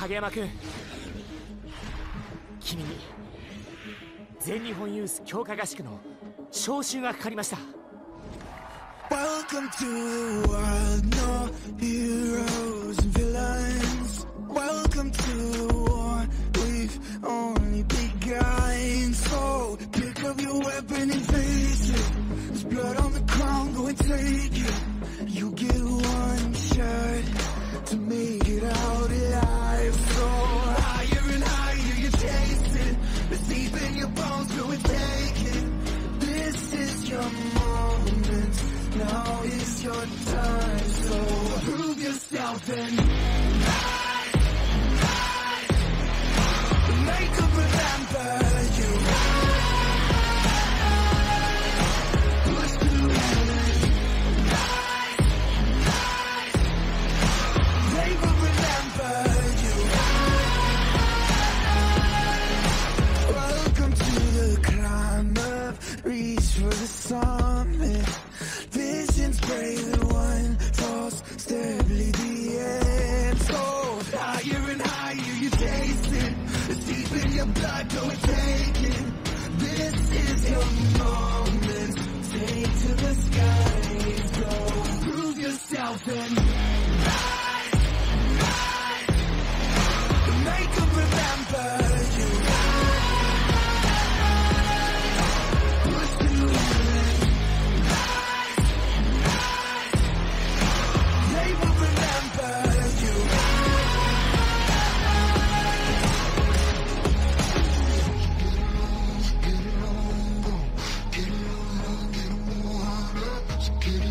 影山君、君に全日本ユース強化合宿の招集がかかりました。 Welcome to the world, no heroes and villains. Welcome to the war, we've only begun. So pick up your weapon and face it. There's blood on the ground, go and take it. You get one shot to make it out alive. So higher and higher you chase it. It's deep in your bones, go and take it. This is your moment. Now is your time, so prove yourself and rise, rise. Make them remember you rise. Push through it, rise, rise. They will remember you rise. Welcome to the climb up, reach for the summit. Visions pray that one falls terribly the end. So higher and higher you taste it. It's deep in your blood, go and take it. This is your moment. Take to the skies, go prove yourself and rise, rise. Make them remember you rise. Push through it. Get it.